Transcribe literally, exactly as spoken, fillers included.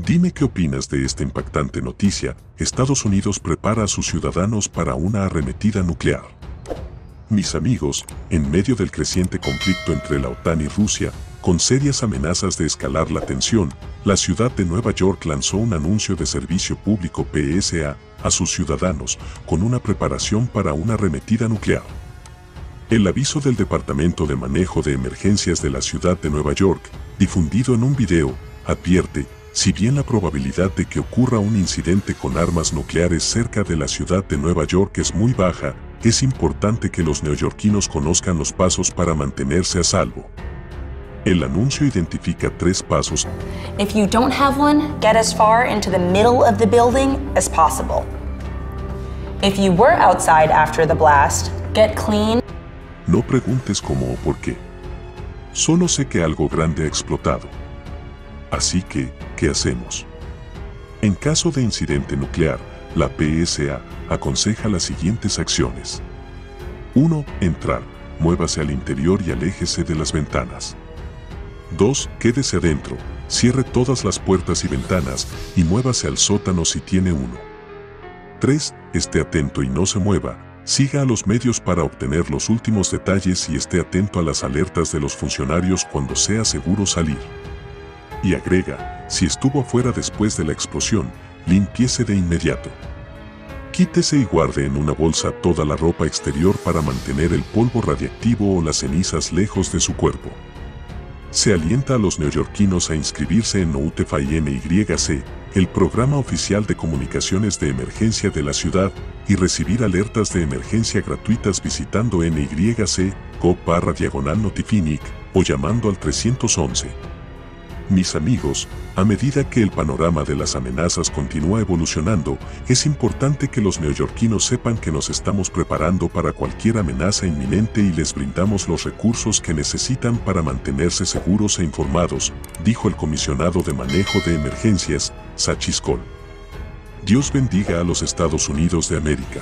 Dime qué opinas de esta impactante noticia. Estados Unidos prepara a sus ciudadanos para una arremetida nuclear. Mis amigos, en medio del creciente conflicto entre la OTAN y Rusia, con serias amenazas de escalar la tensión, la ciudad de Nueva York lanzó un anuncio de servicio público P S A a sus ciudadanos con una preparación para una arremetida nuclear. El aviso del Departamento de Manejo de Emergencias de la ciudad de Nueva York, difundido en un video, advierte: si bien la probabilidad de que ocurra un incidente con armas nucleares cerca de la ciudad de Nueva York es muy baja, es importante que los neoyorquinos conozcan los pasos para mantenerse a salvo. El anuncio identifica tres pasos. If you don't have one, get as far into the middle of the building as possible. If you were outside after the blast, get clean. No preguntes cómo o por qué. Solo sé que algo grande ha explotado. Así que, ¿qué hacemos? En caso de incidente nuclear, la P S A aconseja las siguientes acciones. uno. Entrar. Muévase al interior y aléjese de las ventanas. dos. Quédese adentro. Cierre todas las puertas y ventanas y muévase al sótano si tiene uno. tres. Esté atento y no se mueva. Siga a los medios para obtener los últimos detalles y esté atento a las alertas de los funcionarios cuando sea seguro salir. Y agrega, si estuvo afuera después de la explosión, limpiece de inmediato. Quítese y guarde en una bolsa toda la ropa exterior para mantener el polvo radiactivo o las cenizas lejos de su cuerpo. Se alienta a los neoyorquinos a inscribirse en notify N Y C, el programa oficial de comunicaciones de emergencia de la ciudad, y recibir alertas de emergencia gratuitas visitando N Y C punto gov barra diagonal notifynic o llamando al trescientos once. Mis amigos, a medida que el panorama de las amenazas continúa evolucionando, es importante que los neoyorquinos sepan que nos estamos preparando para cualquier amenaza inminente y les brindamos los recursos que necesitan para mantenerse seguros e informados, dijo el comisionado de manejo de emergencias, Sachs Cole. Dios bendiga a los Estados Unidos de América.